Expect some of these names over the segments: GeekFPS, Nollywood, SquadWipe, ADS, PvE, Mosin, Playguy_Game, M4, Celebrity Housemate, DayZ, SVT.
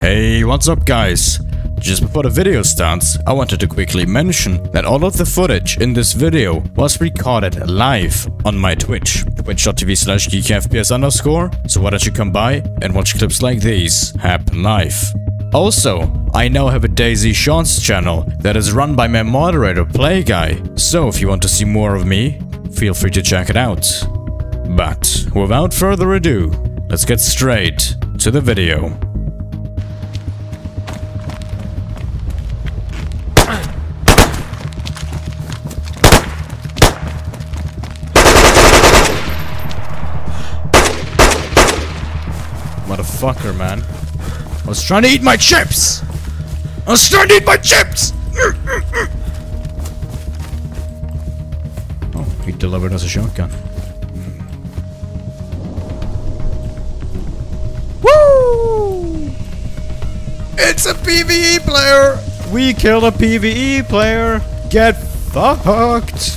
Hey, what's up guys? Just before the video starts, I wanted to quickly mention that all of the footage in this video was recorded live on my Twitch, twitch.tv/geekfps_, so why don't you come by and watch clips like these happen live. Also, I now have a DayZ Shorts channel that is run by my moderator Playguy, so if you want to see more of me, feel free to check it out. But without further ado, let's get straight to the video. Motherfucker, man. I was trying to eat my chips! Oh, he delivered us a shotgun. Woo! It's a PvE player! We killed a PvE player! Get fucked!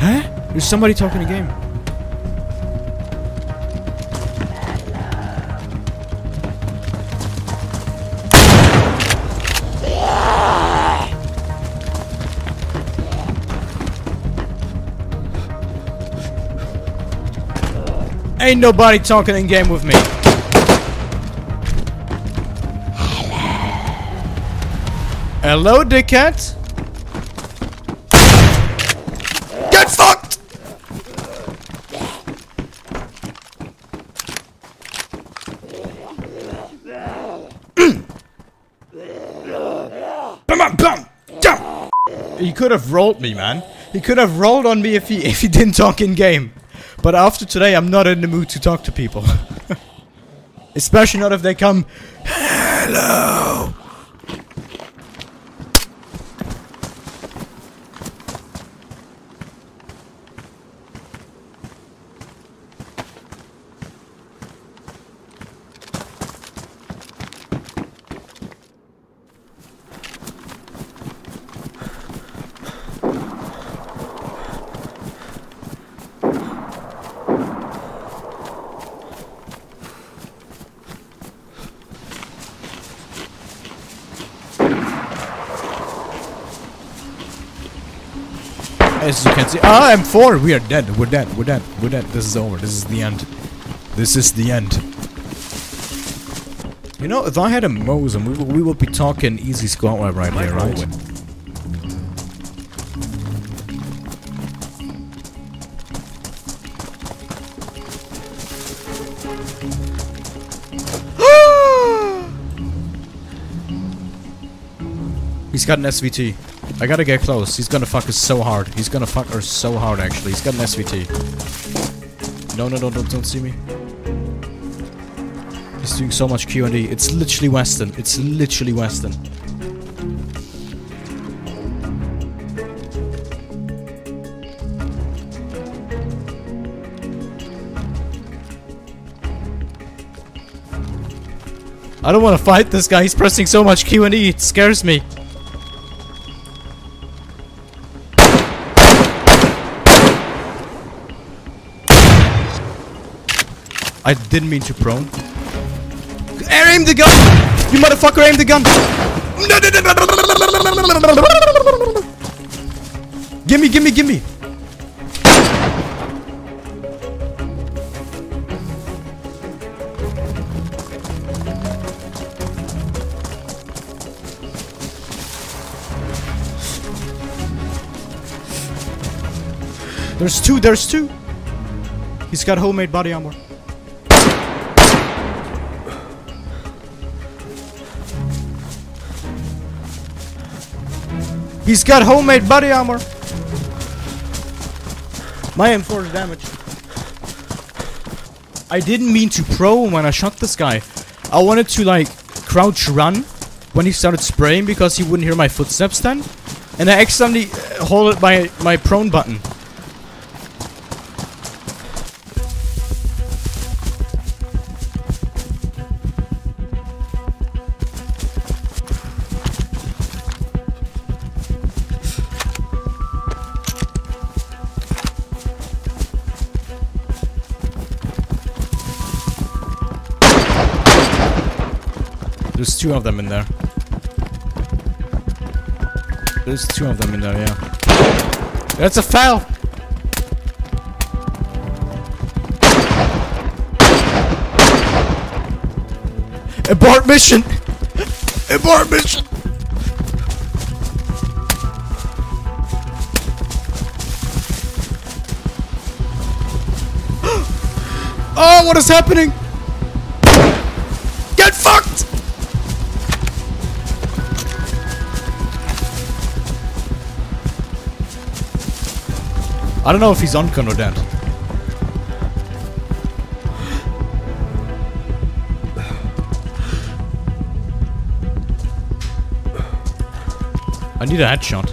Huh? There's somebody talking to game. Ain't nobody talking in game with me. Hello, dickhead. Get fucked! He could have rolled me, man. He could have rolled on me if he didn't talk in game. But after today, I'm not in the mood to talk to people. Especially not if they come. Hello. As you can see, M4, we are dead, we're dead, this is over, this is the end. You know, if I had a Mosin, we will be talking easy squad wipe right here, right? He's got an SVT. I gotta get close. He's gonna fuck us so hard. He's gonna fuck her so hard, actually. He's got an SVT. No, don't see me. He's doing so much Q&E. It's literally Weston. I don't wanna fight this guy. He's pressing so much Q&E. It scares me. I didn't mean to prone. Aim the gun! You motherfucker, aim the gun! Gimme! There's two! He's got homemade body armor. He's got homemade body armor! My M4 is damaged. I didn't mean to prone when I shot this guy. I wanted to like crouch run when he started spraying because he wouldn't hear my footsteps then. And I accidentally hold it by my prone button. There's two of them in there. There's two of them in there, yeah. That's a foul! Abort mission! Abort mission! Oh, what is happening? Get fucked! I don't know if he's on con or dead. I need a headshot.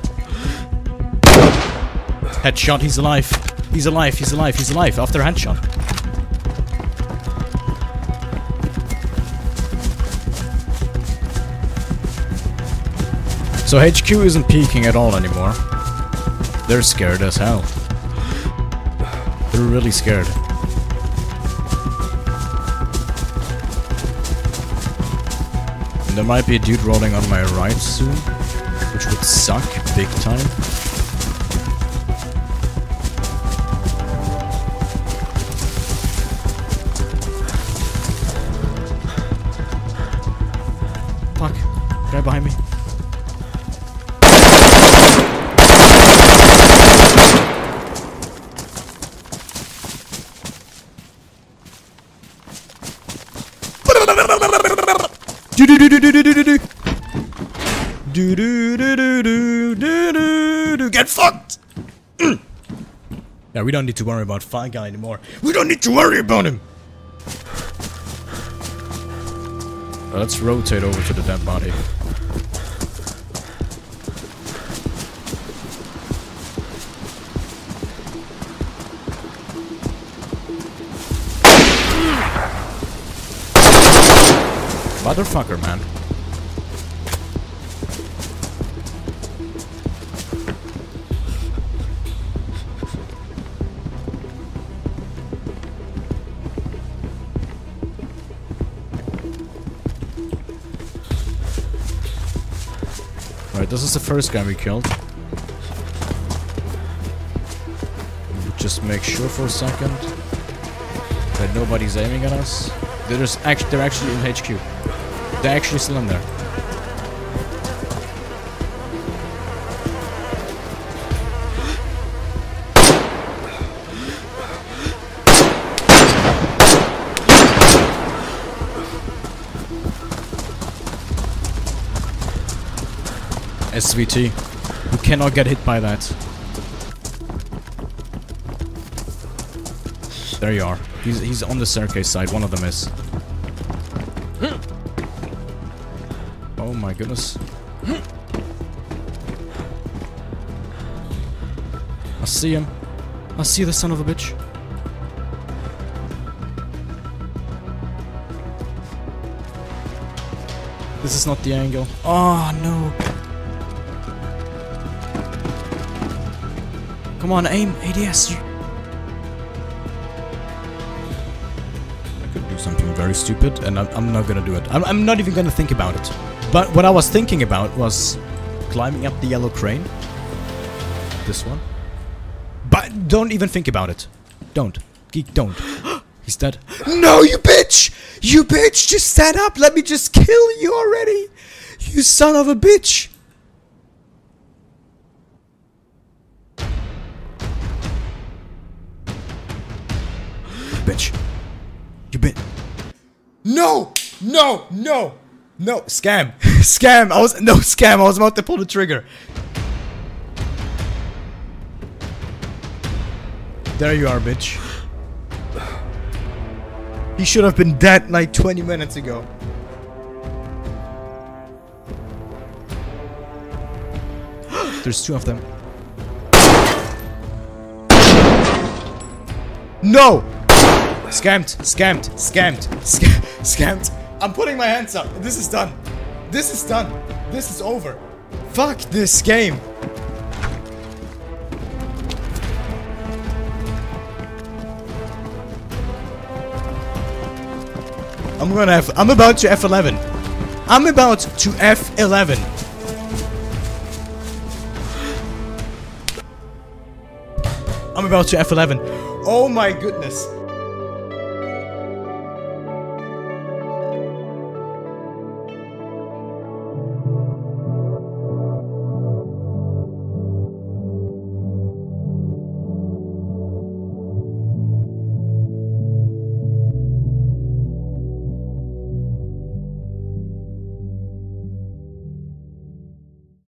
Headshot, he's alive. He's alive, he's alive, he's alive. After a headshot. So HQ isn't peeking at all anymore. They're scared as hell. They're really scared. And there might be a dude rolling on my right soon, which would suck big time. Fuck, guy behind me. Get fucked! Yeah, we don't need to worry about Playguy anymore. We don't need to worry about him! Let's rotate over to the dead body. Motherfucker, man. This is the first guy we killed. Just make sure for a second that nobody's aiming at us. They're actually in HQ. They're actually still in there. SVT. You cannot get hit by that. There you are. He's on the staircase side. One of them is. Oh my goodness. I see him. I see the son of a bitch. This is not the angle. Oh no. Come on, aim, ADS. I could do something very stupid, and I'm not gonna do it. I'm not even gonna think about it. But what I was thinking about was climbing up the yellow crane. This one. But don't even think about it. Don't. Geek, don't. He's dead. No, you bitch! You bitch! Just stand up! Let me just kill you already! You son of a bitch! Bitch. You bit. No! No! No! No! Scam! Scam! I was about to pull the trigger. There you are, bitch. He should have been dead like 20 minutes ago. There's two of them. No! Scammed, scammed, scammed, scammed. I'm putting my hands up. This is done. This is done. This is over. Fuck this game. I'm about to F11. I'm about to F11. I'm about to F11. Oh my goodness.